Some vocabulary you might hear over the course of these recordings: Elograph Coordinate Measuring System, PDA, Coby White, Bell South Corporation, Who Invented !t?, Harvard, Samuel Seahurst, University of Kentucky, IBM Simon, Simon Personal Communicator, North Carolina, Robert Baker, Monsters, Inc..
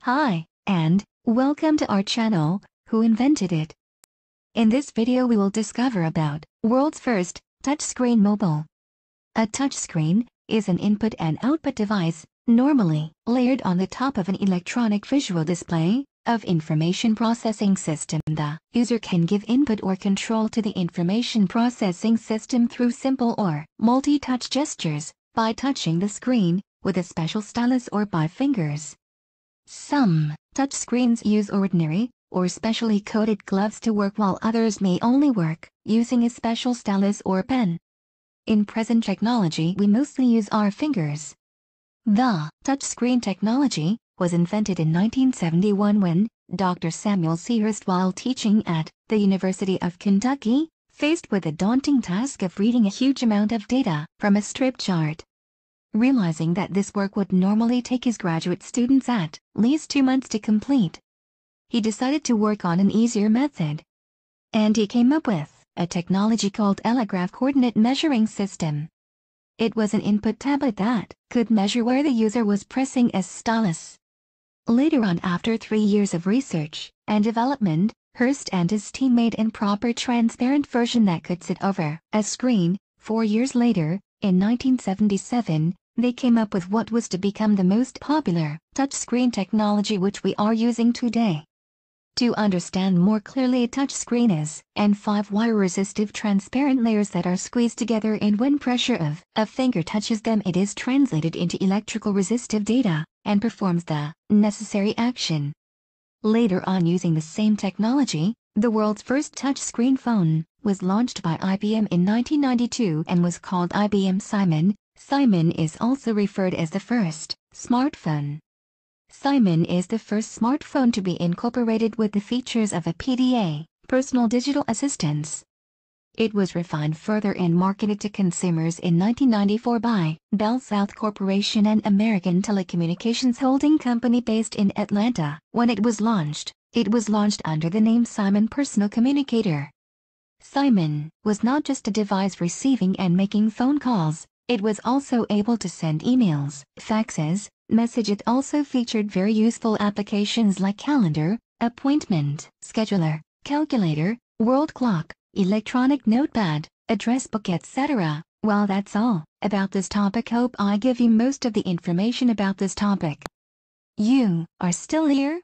Hi, and welcome to our channel, Who Invented It? In this video we will discover about world's first touchscreen mobile. A touchscreen is an input and output device, normally layered on the top of an electronic visual display of information processing system. The user can give input or control to the information processing system through simple or multi-touch gestures, by touching the screen with a special stylus or by fingers. Some touchscreens use ordinary or specially coated gloves to work, while others may only work using a special stylus or pen. In present technology, we mostly use our fingers. The touchscreen technology was invented in 1971 when Dr. Samuel Seahurst, while teaching at the University of Kentucky, faced with the daunting task of reading a huge amount of data from a strip chart. Realizing that this work would normally take his graduate students at least 2 months to complete, he decided to work on an easier method. And he came up with a technology called Elograph Coordinate Measuring System. It was an input tablet that could measure where the user was pressing a stylus. Later on, after 3 years of research and development, Hearst and his team made a proper transparent version that could sit over a screen. 4 years later, in 1977, they came up with what was to become the most popular touchscreen technology which we are using today. To understand more clearly, a touchscreen is an 5-wire resistive transparent layers that are squeezed together, and when pressure of a finger touches them it is translated into electrical resistive data and performs the necessary action. Later on, using the same technology, the world's first touchscreen phone was launched by IBM in 1992 and was called IBM Simon. Simon is also referred as the first smartphone. Simon is the first smartphone to be incorporated with the features of a PDA, personal digital assistance. It was refined further and marketed to consumers in 1994 by Bell South Corporation, an American telecommunications holding company based in Atlanta. When it was launched under the name Simon Personal Communicator. Simon was not just a device receiving and making phone calls, it was also able to send emails, faxes, messages. It also featured very useful applications like calendar, appointment, scheduler, calculator, world clock, electronic notepad, address book, etc. Well, that's all about this topic. Hope I give you most of the information about this topic. You are still here?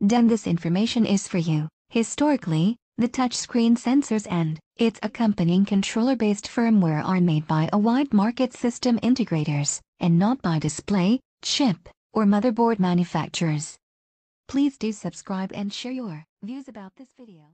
Then this information is for you. Historically, the touchscreen sensors and its accompanying controller-based firmware are made by a wide market system integrators, and not by display, chip, or motherboard manufacturers. Please do subscribe and share your views about this video.